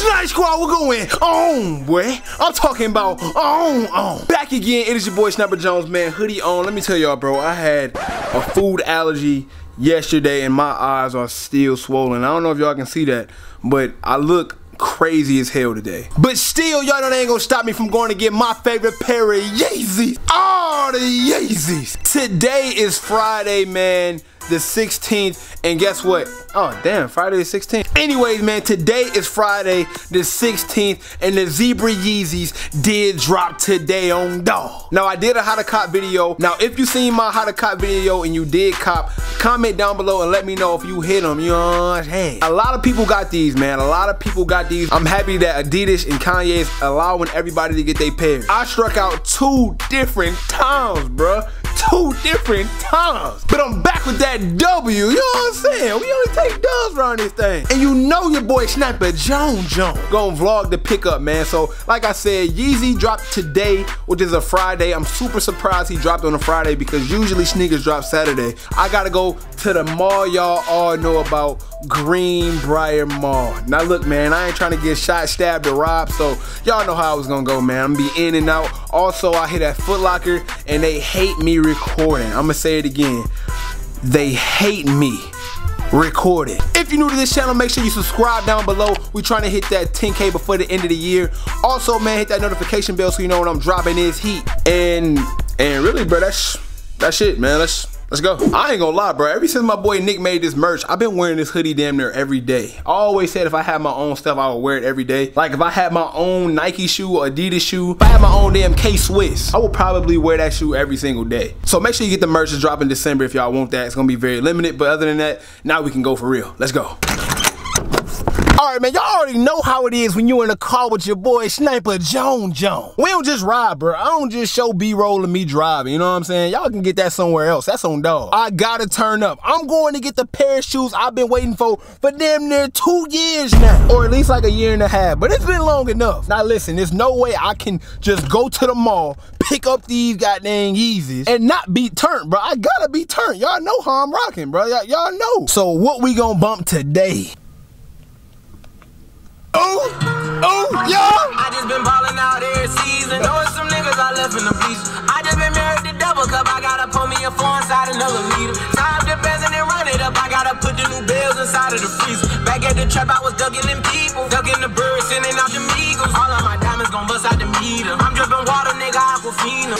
Sniper Squad, we're going on, boy. I'm talking about on. Back again, it is your boy Sniper Jones, man. Hoodie on. Let me tell y'all, bro, I had a food allergy yesterday and my eyes are still swollen. I don't know if y'all can see that, but I look crazy as hell today. But still, y'all know they ain't gonna stop me from going to get my favorite pair of Yeezys. All the Yeezys. Today is Friday, man, the 16th, and guess what? Oh, damn, Friday the 16th. Anyways, man, today is Friday the 16th, and the Zebra Yeezys did drop today on dog. Now, I did a how to cop video. Now, if you seen my how to cop video and you did cop, comment down below and let me know if you hit them, you know what I'm saying? A lot of people got these, man. A lot of people got these. I'm happy that Adidas and Kanye is allowing everybody to get their pairs. I struck out 2 different times, bruh. 2 different times. But I'm back with that W, you know what I'm saying? We only take dubs around this thing. And you know your boy Sniper J0nes gonna vlog the pickup, man. So, like I said, Yeezy dropped today, which is a Friday. I'm super surprised he dropped on a Friday because usually sneakers drop Saturday. I gotta go to the mall y'all all know about, Greenbrier Mall. Now look, man, I ain't trying to get shot, stabbed, or robbed, so y'all know how I was gonna go, man. I'm gonna be in and out. Also, I hit at Foot Locker and they hate me recording. I'm gonna say it again. They hate me recording. If you're new to this channel, make sure you subscribe down below. We're trying to hit that 10K before the end of the year. Also, man, hit that notification bell so you know when I'm dropping is heat. And really, bro, that's it, man. Let's go. I ain't gonna lie, bro. Ever since my boy Nick made this merch, I've been wearing this hoodie damn near every day. I always said if I had my own stuff, I would wear it every day. Like if I had my own Nike shoe or Adidas shoe, if I had my own damn K-Swiss, I would probably wear that shoe every single day. So make sure you get the merch that's dropping in December if y'all want that. It's gonna be very limited, but other than that, now we can go for real. Let's go. All right, man, y'all already know how it is when you in a car with your boy Sniper J0nes. We don't just ride, bro. I don't just show B-roll and me driving, you know what I'm saying? Y'all can get that somewhere else. That's on dog. I gotta turn up. I'm going to get the pair of shoes I've been waiting for damn near 2 years now, or at least like a year and a half, but it's been long enough. Now listen, there's no way I can just go to the mall, pick up these goddamn Yeezys and not be turned, bro. I gotta be turned. Y'all know how I'm rocking, bro. Y'all know. So what we gonna bump today? Oh, yeah. I just been ballin' out every season. Knowin' some niggas I left in the beach. I just been married to double cup. I gotta pull me a 4 inside another leader. Time depends and then run it up. I gotta put the new bells inside of the freezer. Back at the trap, I was ducking them people. Ducking the birds, sending out the meagles. All of my diamonds gon' bust out the meter. I'm drippin' water, nigga, Aquafina.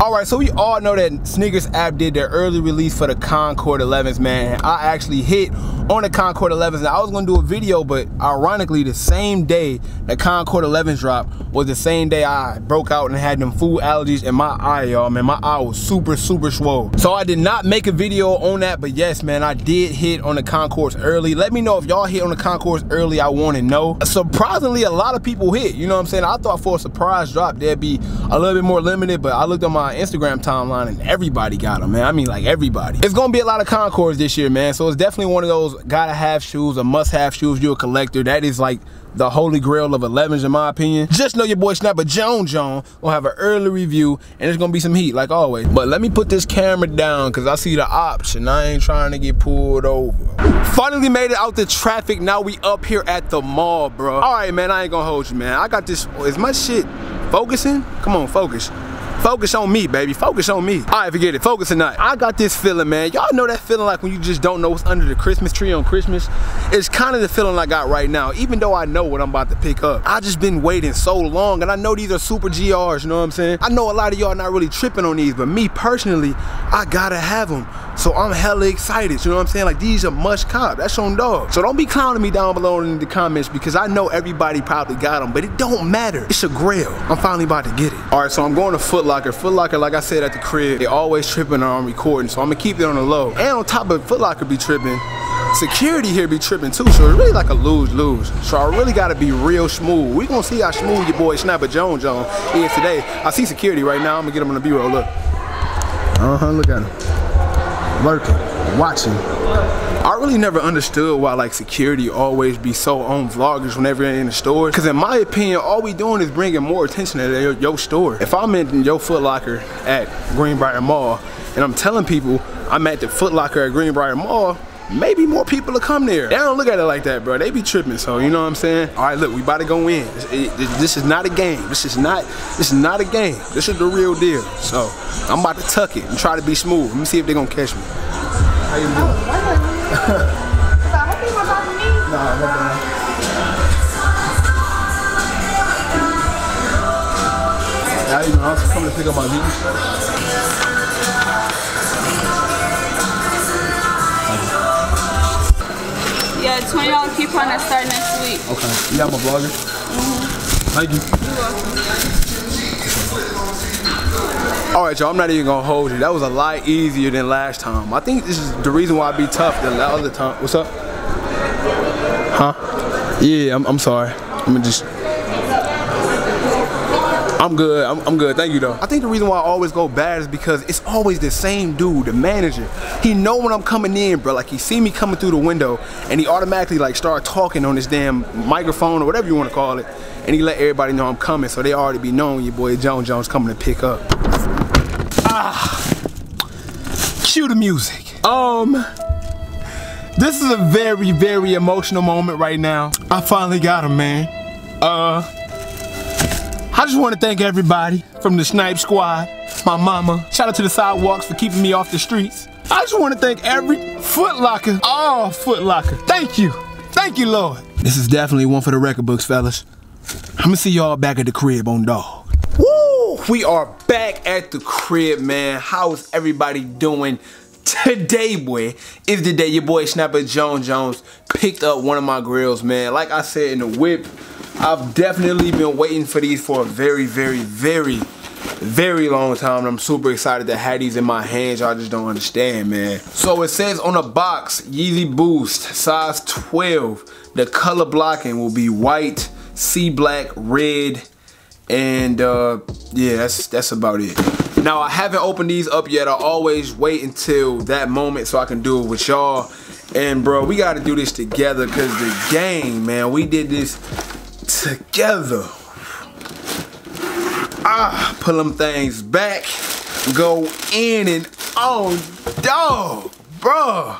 Alright, so we all know that Sneakers app did their early release for the Concord 11's, man. I actually hit on the Concord 11's, and I was gonna do a video, but ironically, the same day the Concord 11's dropped was the same day I broke out and had them food allergies in my eye, y'all, man. My eye was super, super swole. So I did not make a video on that, but yes, man, I did hit on the Concords early. Let me know if y'all hit on the Concords early, I wanna know. Surprisingly, a lot of people hit, you know what I'm saying? I thought for a surprise drop, they'd be a little bit more limited, but I looked on my Instagram timeline and everybody got them, man. I mean, like, everybody. It's gonna be a lot of Concords this year, man, so it's definitely one of those gotta have shoes or must have shoes. You're a collector. That is like the holy grail of 11s, in my opinion. Just know your boy Sniper J0nes will have an early review, and it's gonna be some heat like always. But let me put this camera down because I see the option. I ain't trying to get pulled over. Finally made it out the traffic. Now we up here at the mall, bro. All right, man, I ain't gonna hold you, man. I got this. Is my shit focusing? Come on, focus. Focus on me, baby. Focus on me. All right, forget it. Focus or not. I got this feeling, man. Y'all know that feeling like when you just don't know what's under the Christmas tree on Christmas? It's kind of the feeling I got right now, even though I know what I'm about to pick up. I just been waiting so long, and I know these are super GRs, you know what I'm saying? I know a lot of y'all not really tripping on these, but me personally, I gotta have them. So I'm hella excited, you know what I'm saying? Like, these are must cop. That's on dog. So don't be clowning me down below in the comments because I know everybody probably got them, but it don't matter. It's a grail. I'm finally about to get it. All right, so I'm going to Foot Locker. Foot Locker, like I said at the crib, they always tripping on recording, so I'm gonna keep it on the low. And on top of Foot Locker be tripping, Security here be tripping too, so it's really like a lose-lose. So I really gotta be real smooth. We gonna see how smooth your boy Sniper J0nes is today. I see security right now. I'm gonna get him on the B-roll, look. Look at him. Lurking, watching. I really never understood why like security always be so on vloggers whenever they're in the stores. Cause in my opinion, all we doing is bringing more attention to your store. If I'm in your Foot Locker at Greenbrier Mall and I'm telling people I'm at the Foot Locker at Greenbrier Mall, maybe more people will come there. They don't look at it like that, bro. They be tripping, so you know what I'm saying? All right, look, we about to go in. This is not a game. This is not a game. This is the real deal. So I'm about to tuck it and try to be smooth. Let me see if they're gonna catch me. How you doing? Now you know I'm coming to pick up my Yeezy stuff. Yeah, $20 coupon that starts next week. Okay, you got my vlogger? Mm-hmm. Thank you. You're welcome. Alright y'all, I'm not even gonna hold you. That was a lot easier than last time. I think this is the reason why I be tough than the other time. What's up? Huh? Yeah, I'm sorry. I'm good. I'm good. Thank you though. I think the reason why I always go bad is because it's always the same dude, the manager. He know when I'm coming in, bro. Like he see me coming through the window and he automatically like start talking on this damn microphone or whatever you want to call it. And he let everybody know I'm coming, so they already be knowing your boy J0nes coming to pick up. Cue the music. This is a very, very emotional moment right now. I finally got him, man. I just want to thank everybody from the Snipe Squad, my mama. Shout out to the sidewalks for keeping me off the streets. I just want to thank every Foot Locker, all Foot Locker. Thank you. Thank you, Lord. This is definitely one for the record books, fellas. I'm gonna see y'all back at the crib on dog. Woo! We are back at the crib, man. How is everybody doing? Today, boy, is the day your boy Sniper J0nes picked up one of my grills, man. Like I said in the whip, I've definitely been waiting for these for a very, very, very, very long time. And I'm super excited to have these in my hands. Y'all just don't understand, man. So it says on the box, Yeezy Boost, size 12. The color blocking will be white, sea black, red, and yeah, that's about it. Now, I haven't opened these up yet. I always wait until that moment so I can do it with y'all. And bro, we gotta do this together because the game, man, we did this together. Pull them things back, go in and on, dog, bro.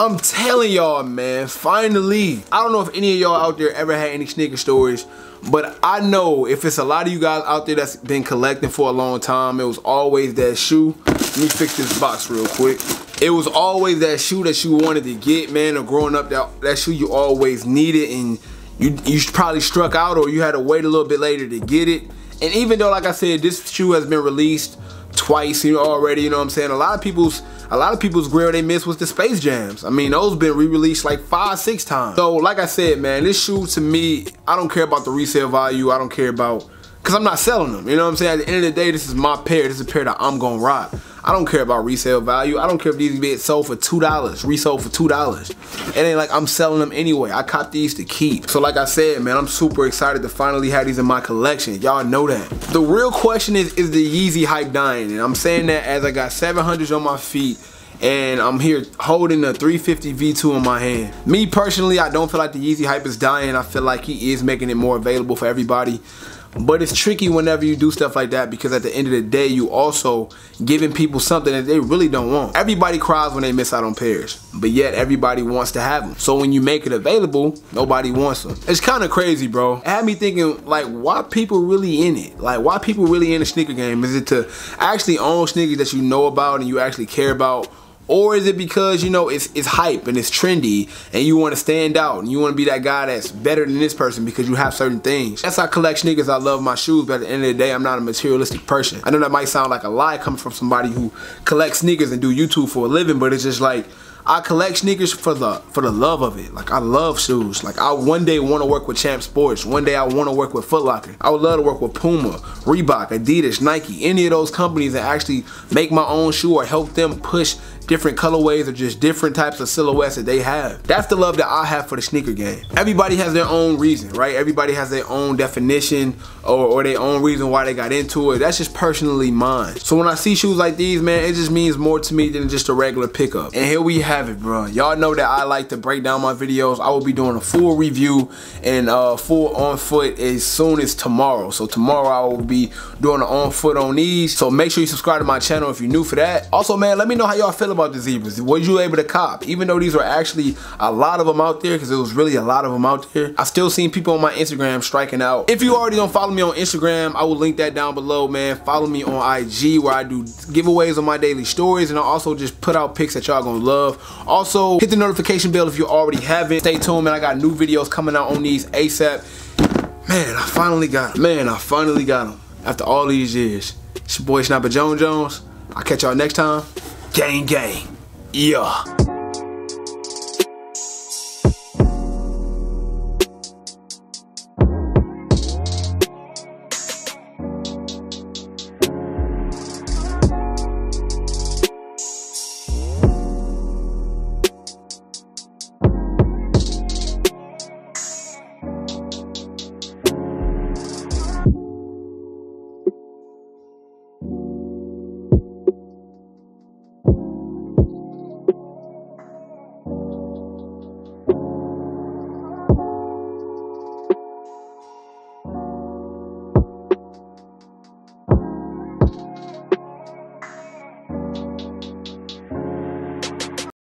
I'm telling y'all, man, finally. I don't know if any of y'all out there ever had any sneaker stories, but I know if it's a lot of you guys out there that's been collecting for a long time, it was always that shoe. Let me fix this box real quick. It was always that shoe that you wanted to get, man, or growing up, that shoe you always needed, and you probably struck out or you had to wait a little bit later to get it. And even though, like I said, this shoe has been released twice already, you know what I'm saying? A lot of people's grill they miss was the Space Jams. I mean, those been re-released like 5, 6 times. So like I said, man, this shoe to me, I don't care about the resale value. I don't care about, cause I'm not selling them. You know what I'm saying? At the end of the day, this is my pair. This is a pair that I'm gonna rock. I don't care about resale value. I don't care if these get sold for $2, resold for $2. It ain't like I'm selling them anyway. I cop these to keep. So like I said, man, I'm super excited to finally have these in my collection. Y'all know that. The real question is the Yeezy hype dying? And I'm saying that as I got 700s on my feet and I'm here holding a 350 V2 in my hand. Me personally, I don't feel like the Yeezy hype is dying. I feel like he is making it more available for everybody. But it's tricky whenever you do stuff like that because at the end of the day, you also giving people something that they really don't want. Everybody cries when they miss out on pairs, but yet everybody wants to have them. So when you make it available, nobody wants them. It's kind of crazy, bro. It had me thinking, like, why people really in it? Like, why people really in the sneaker game? Is it to actually own sneakers that you know about and you actually care about? Or is it because, you know, it's hype and it's trendy and you want to stand out and you want to be that guy that's better than this person because you have certain things? Yes, I collect sneakers. I love my shoes, but at the end of the day, I'm not a materialistic person. I know that might sound like a lie coming from somebody who collects sneakers and do YouTube for a living, but it's just like, I collect sneakers for the love of it. Like, I love shoes. Like, I one day want to work with Champ Sports. One day I want to work with Foot Locker. I would love to work with Puma, Reebok, Adidas, Nike, any of those companies that actually make my own shoe or help them push different colorways or just different types of silhouettes that they have. That's the love that I have for the sneaker game. Everybody has their own reason, right? Everybody has their own definition or their own reason why they got into it. That's just personally mine. So when I see shoes like these, man, it just means more to me than just a regular pickup. And here we have it, bro. Y'all know that I like to break down my videos. I will be doing a full review and full on foot as soon as tomorrow. So tomorrow I will be doing an on foot on these. So make sure you subscribe to my channel if you're new for that. Also, man, let me know how y'all feel about the Zebras. Were you able to cop? Even though these are actually a lot of them out there, because it was really a lot of them out there, I've still seen people on my Instagram striking out. If you already don't follow me on Instagram, I will link that down below, man. Follow me on IG, where I do giveaways on my daily stories, and I also just put out pics that y'all gonna love. Also, hit the notification bell if you already haven't. Stay tuned, man. I got new videos coming out on these ASAP. Man, I finally got them. Man, I finally got them after all these years. It's your boy Sniper J0nes. I'll catch y'all next time. Gang, gang. Yeah.